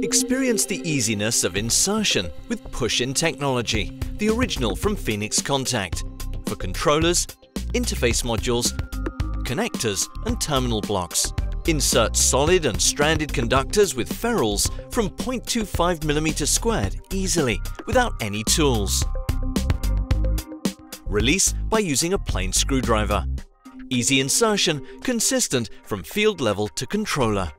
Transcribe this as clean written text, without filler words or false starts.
Experience the easiness of insertion with Push-in technology, the original from Phoenix Contact, for controllers, interface modules, connectors and terminal blocks. Insert solid and stranded conductors with ferrules from 0.25 mm² easily, without any tools. Release by using a plain screwdriver. Easy insertion, consistent from field level to controller.